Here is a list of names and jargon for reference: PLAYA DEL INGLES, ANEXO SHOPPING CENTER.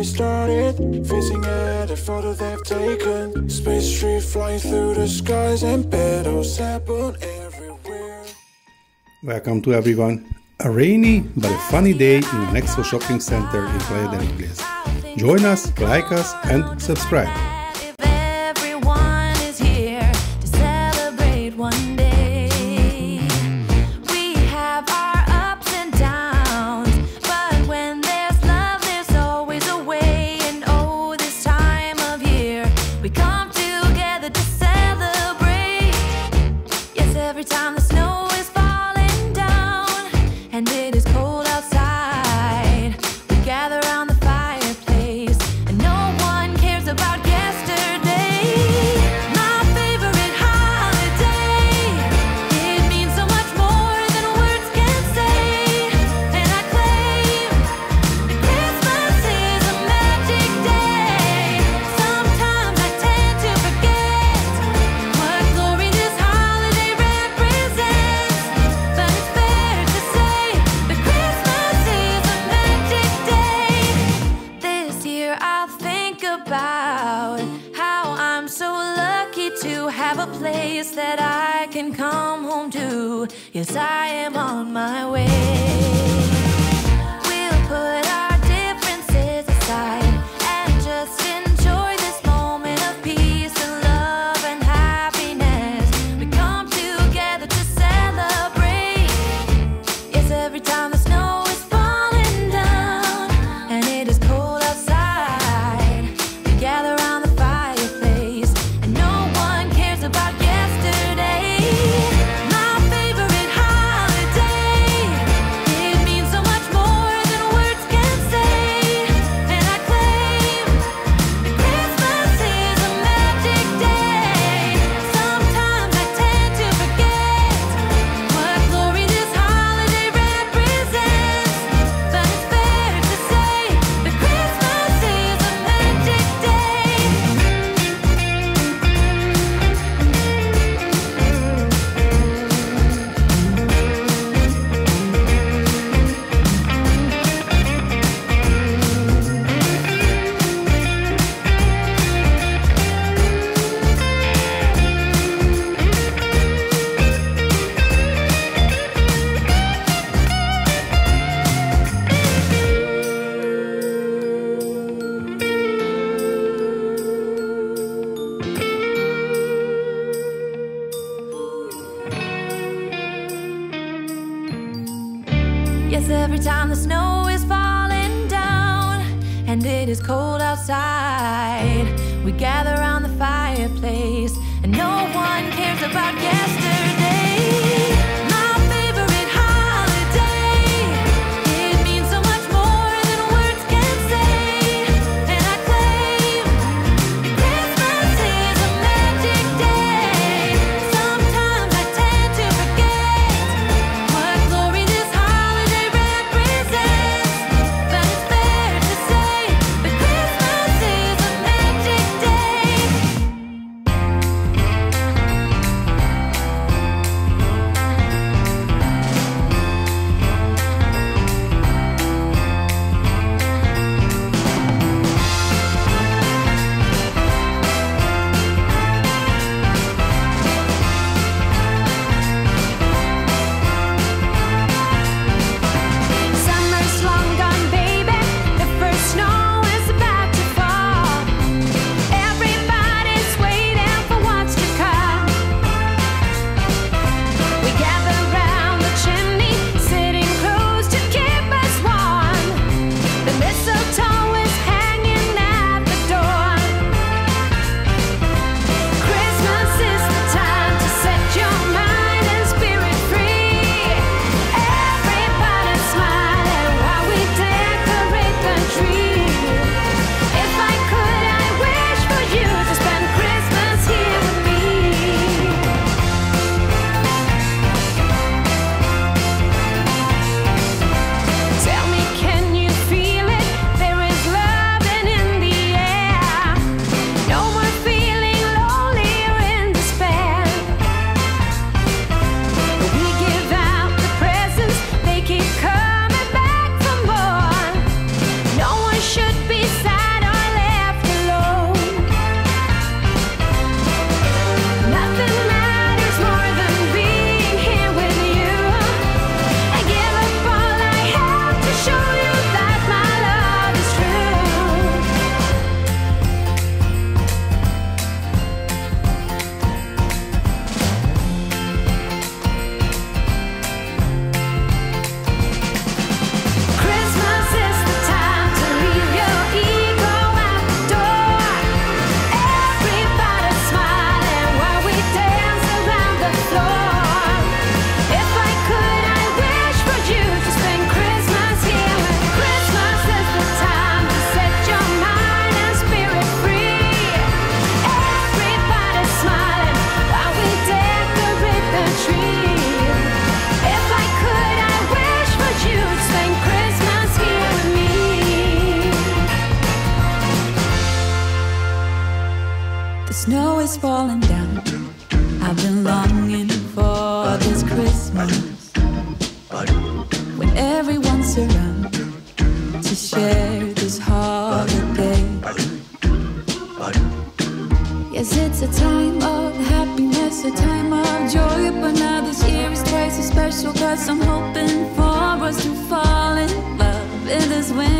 we started, facing at a photo they've taken. Space tree flying through the skies and petals happen everywhere. Welcome to everyone. A rainy but a funny day in ANEXO Shopping Center in Playa del Ingles. Join us, like us and subscribe. Have a place that I can come home to. Yes, I am on my way. We'll put our differences aside and just enjoy this moment of peace and love and happiness. We come together to celebrate. Yes, every time the snow is falling down and it is cold outside, we gather around the fireplace and no one cares about yesterday. Yes, every time the snow is falling down and it is cold outside, we gather around the fireplace and no one cares about yesterday. snow is falling down. I've been longing for this Christmas, when everyone's around to share this holiday. Yes, it's a time of happiness, a time of joy, but now this year is twice as special, 'cause I'm hoping for us to fall in love in this winter.